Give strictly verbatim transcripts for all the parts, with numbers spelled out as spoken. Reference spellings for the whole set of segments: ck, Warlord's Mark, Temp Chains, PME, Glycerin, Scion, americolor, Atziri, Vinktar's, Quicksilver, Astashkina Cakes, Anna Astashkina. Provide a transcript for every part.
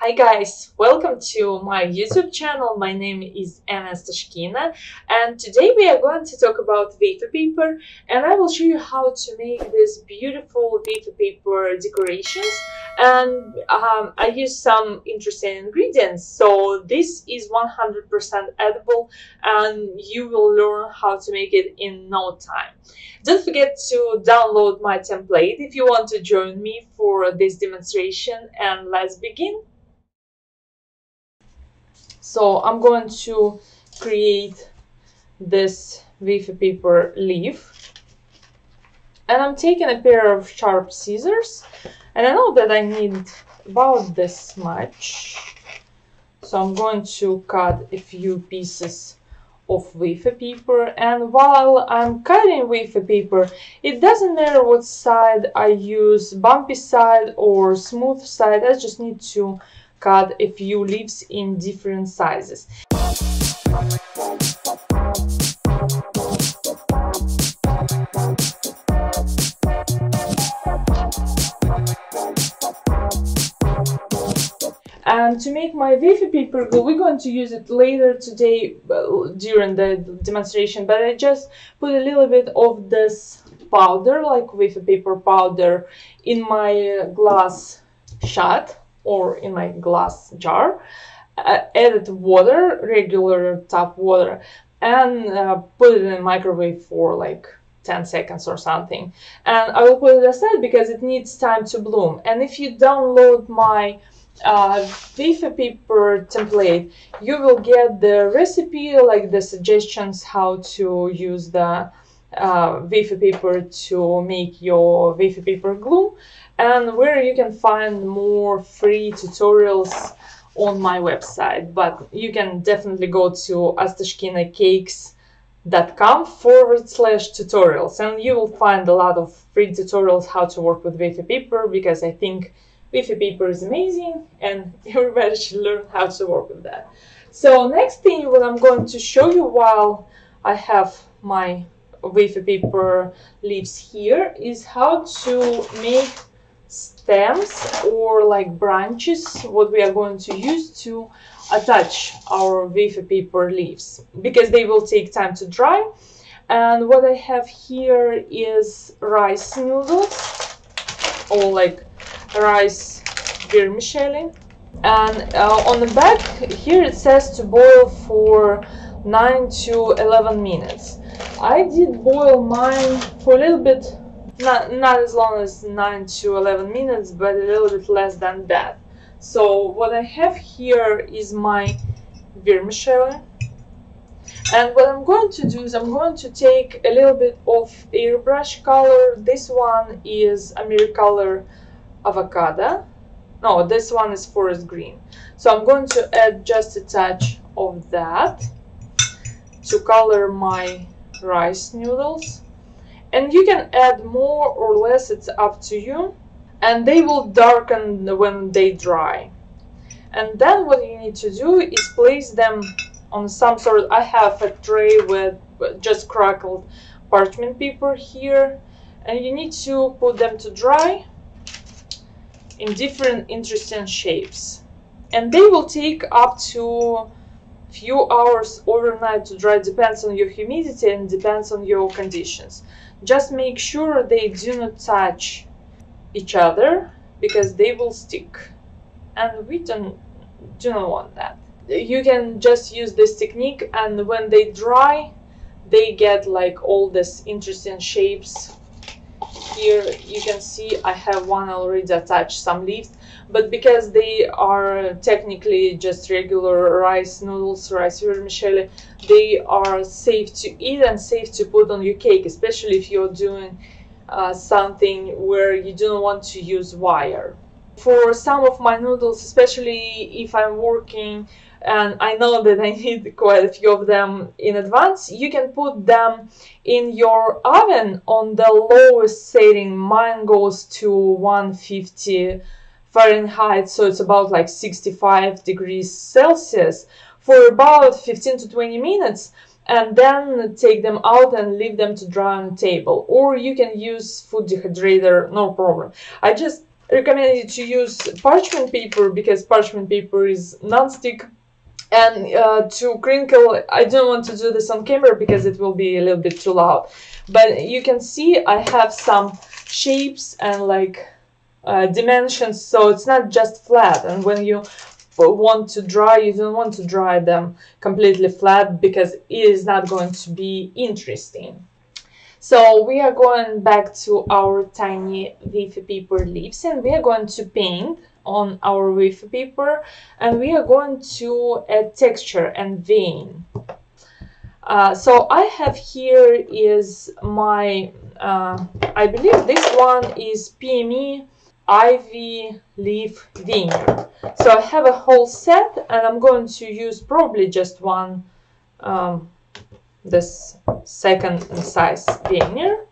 Hi guys, welcome to my YouTube channel. My name is Anna Astashkina, and today we are going to talk about wafer paper, and I will show you how to make these beautiful wafer paper decorations. And um, I use some interesting ingredients, so this is one hundred percent edible and you will learn how to make it in no time. Don't forget to download my template if you want to join me for this demonstration, and let's begin. So I'm going to create this wafer paper leaf, and I'm taking a pair of sharp scissors, and I know that I need about this much, so I'm going to cut a few pieces of wafer paper. And while I'm cutting wafer paper, it doesn't matter what side I use, bumpy side or smooth side, I just need to cut a few leaves in different sizes. And to make my wafer paper, we're going to use it later today during the demonstration, but I just put a little bit of this powder, like wafer paper powder, in my glass shot or in my glass jar, uh, added water, regular tap water, and uh, put it in the microwave for like ten seconds or something. And I will put it aside because it needs time to bloom. And if you download my uh, wafer paper template, you will get the recipe, like the suggestions how to use the uh, wafer paper to make your wafer paper glue, and where you can find more free tutorials on my website. But you can definitely go to astashkinacakes dot com forward slash tutorials, and you will find a lot of free tutorials how to work with wafer paper, because I think wafer paper is amazing and everybody should learn how to work with that. So next thing what I'm going to show you, while I have my wafer paper leaves here, is how to make stems or like branches, what we are going to use to attach our wafer paper leaves, because they will take time to dry. And what I have here is rice noodles or like rice vermicelli, and uh, on the back here it says to boil for nine to eleven minutes. I did boil mine for a little bit, Not, not as long as nine to eleven minutes, but a little bit less than that. So what I have here is my vermicelli, and what I'm going to do is I'm going to take a little bit of airbrush color. This one is Americolor avocado, no, this one is forest green, so I'm going to add just a touch of that to color my rice noodles. And you can add more or less, it's up to you, and they will darken when they dry. And then what you need to do is place them on some sort of, I have a tray with just crackled parchment paper here, and you need to put them to dry in different interesting shapes, and they will take up to few hours overnight to dry, depends on your humidity and depends on your conditions. Just make sure they do not touch each other, because they will stick, and we don't do not want that. You can just use this technique, and when they dry they get like all these interesting shapes. Here you can see I have one already attached, some leaves, but because they are technically just regular rice noodles, rice vermicelli, they are safe to eat and safe to put on your cake, especially if you're doing uh, something where you don't want to use wire. For some of my noodles, especially if I'm working and I know that I need quite a few of them in advance, you can put them in your oven on the lowest setting. Mine goes to one hundred fifty Fahrenheit, so it's about like sixty-five degrees Celsius, for about fifteen to twenty minutes, and then take them out and leave them to dry on the table. Or you can use food dehydrator, no problem. I just recommended to use parchment paper because parchment paper is nonstick. And uh, to crinkle, I don't want to do this on camera because it will be a little bit too loud. But you can see I have some shapes and like uh, dimensions, so it's not just flat. And when you want to draw, you don't want to draw them completely flat because it is not going to be interesting. So we are going back to our tiny wafer paper leaves, and we are going to paint on our wafer paper, and we are going to add texture and vein. Uh, so I have here is my, uh, I believe this one is P M E ivy leaf vein. So I have a whole set, and I'm going to use probably just one, um, this second size veneer.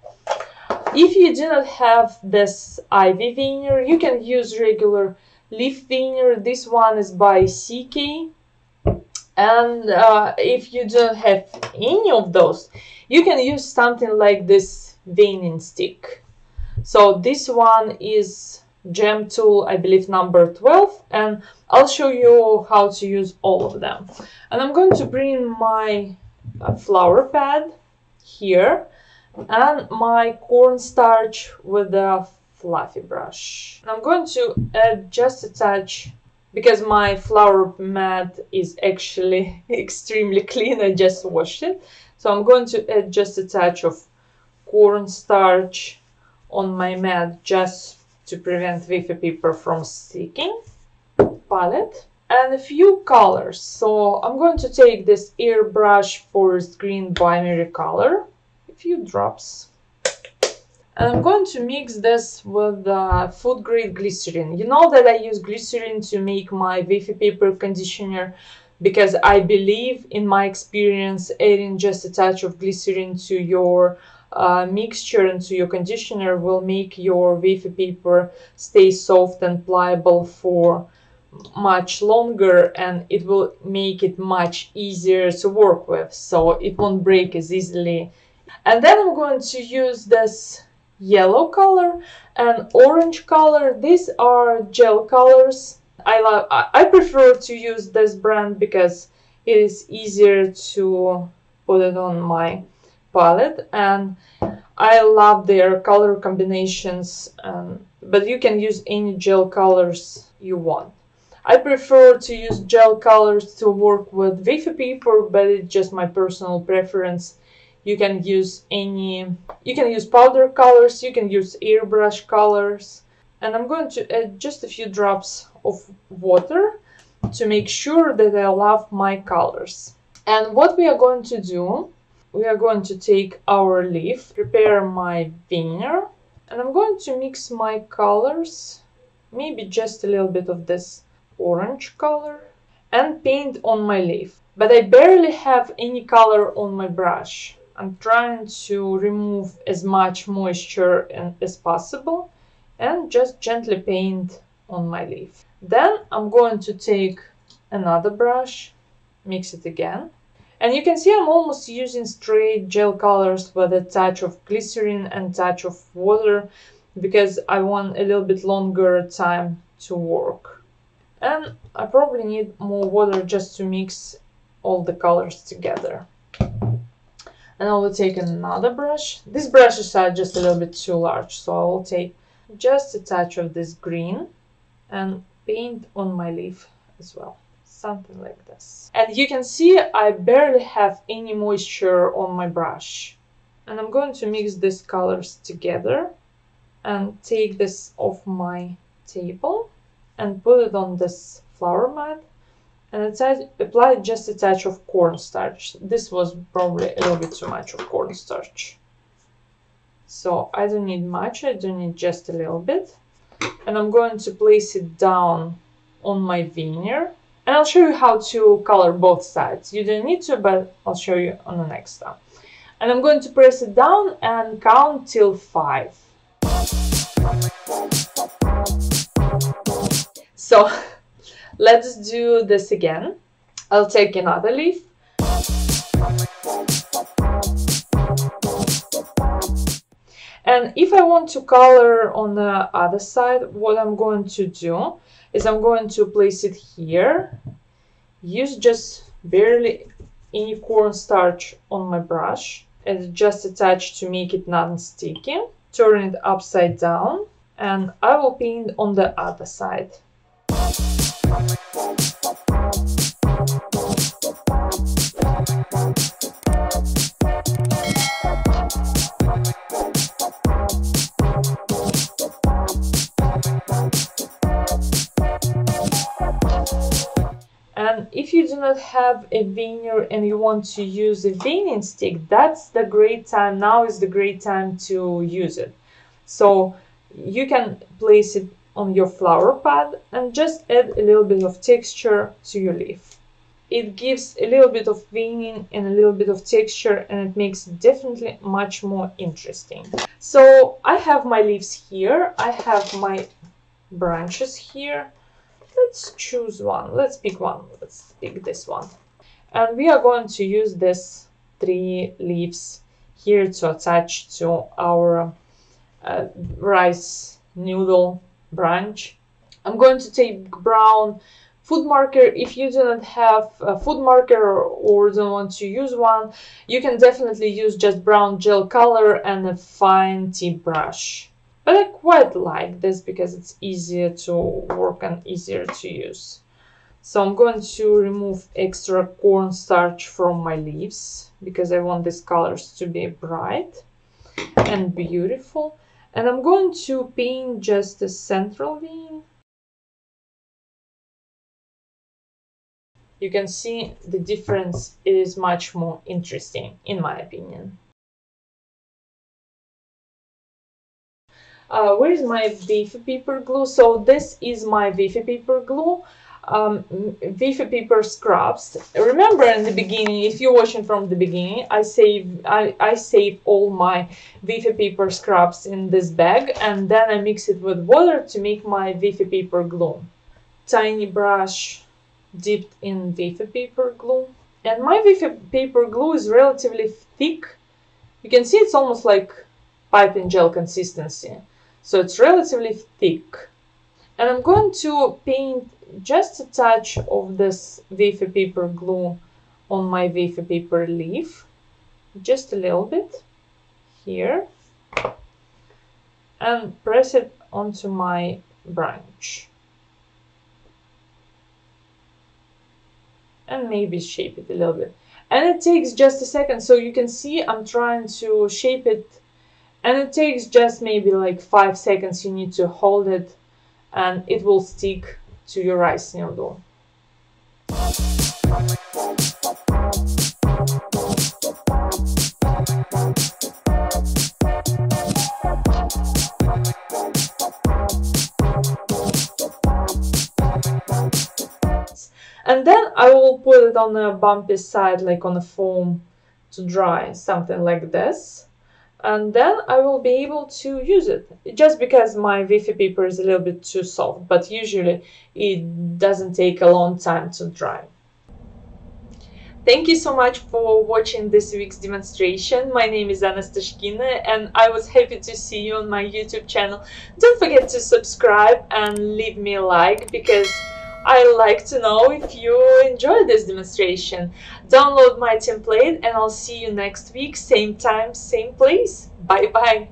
If you do not have this ivy veneer, you can use regular leaf veneer. This one is by C K. And uh, if you don't have any of those, you can use something like this veining stick. So this one is Gem Tool, I believe, number twelve, and I'll show you how to use all of them. And I'm going to bring my uh, flower pad here and my cornstarch with a fluffy brush. And I'm going to add just a touch, because my flower mat is actually extremely clean, I just washed it. So I'm going to add just a touch of cornstarch on my mat just to prevent wafer paper from sticking. Palette and a few colors. So I'm going to take this airbrush Forest Green by Americolor, few drops, and I'm going to mix this with uh, food grade glycerin. You know that I use glycerin to make my wafer paper conditioner because I believe, in my experience, adding just a touch of glycerin to your uh, mixture and to your conditioner will make your wafer paper stay soft and pliable for much longer, and it will make it much easier to work with, so it won't break as easily. And then I'm going to use this yellow color and orange color. These are gel colors. I love, I prefer to use this brand because it is easier to put it on my palette, and I love their color combinations, um, but you can use any gel colors you want. I prefer to use gel colors to work with wafer paper, but it's just my personal preference. You can use any, you can use powder colors, you can use airbrush colors. And I'm going to add just a few drops of water to make sure that I love my colors. And what we are going to do, we are going to take our leaf, prepare my veneer, and I'm going to mix my colors, maybe just a little bit of this orange color, and paint on my leaf. But I barely have any color on my brush. I'm trying to remove as much moisture and, as possible, and just gently paint on my leaf. Then I'm going to take another brush, mix it again. And you can see I'm almost using straight gel colors with a touch of glycerin and touch of water, because I want a little bit longer time to work. And I probably need more water just to mix all the colors together. And I will take another brush. These brushes are just a little bit too large, so I will take just a touch of this green and paint on my leaf as well. Something like this. And you can see I barely have any moisture on my brush. And I'm going to mix these colors together and take this off my table and put it on this flower mat. And I applied just a touch of cornstarch. This was probably a little bit too much of cornstarch. So I don't need much, I do need just a little bit. And I'm going to place it down on my veneer. And I'll show you how to color both sides. You don't need to, but I'll show you on the next time. And I'm going to press it down and count till five. So let's do this again. I'll take another leaf. And if I want to color on the other side, what I'm going to do is I'm going to place it here, use just barely any cornstarch on my brush, and just attach to make it non-sticky, turn it upside down, and I will paint on the other side. And if you do not have a veneer and you want to use a veining stick, that's the great time. Now is the great time to use it. So you can place it on your flower pot and just add a little bit of texture to your leaf. It gives a little bit of veining and a little bit of texture, and it makes it definitely much more interesting. So I have my leaves here. I have my branches here. Let's choose one. Let's pick one. Let's pick this one. And we are going to use these three leaves here to attach to our uh, rice noodle branch. I'm going to take brown food marker. If you do not have a food marker or don't want to use one, you can definitely use just brown gel color and a fine tip brush. But I quite like this because it's easier to work and easier to use. So I'm going to remove extra cornstarch from my leaves because I want these colors to be bright and beautiful. And I'm going to paint just the central vein. You can see the difference. It is much more interesting, in my opinion. Uh, where is my wafer paper glue? So this is my wafer paper glue, um, wafer paper scraps. Remember in the beginning, if you're watching from the beginning, I save I, I save all my wafer paper scraps in this bag, and then I mix it with water to make my wafer paper glue. Tiny brush dipped in wafer paper glue, and my wafer paper glue is relatively thick. You can see it's almost like piping gel consistency. So it's relatively thick. And I'm going to paint just a touch of this wafer paper glue on my wafer paper leaf. Just a little bit here. And press it onto my branch. And maybe shape it a little bit. And it takes just a second. So you can see I'm trying to shape it. And it takes just maybe like five seconds. You need to hold it and it will stick to your rice noodle. And then I will put it on a bumpy side, like on a foam to dry, something like this. And then I will be able to use it, just because my wafer paper is a little bit too soft, but usually it doesn't take a long time to dry. Thank you so much for watching this week's demonstration. My name is Anna Astashkina, and I was happy to see you on my YouTube channel. Don't forget to subscribe and leave me a like, because I like to know if you enjoyed this demonstration. Download my template, and I'll see you next week, same time, same place. Bye-bye.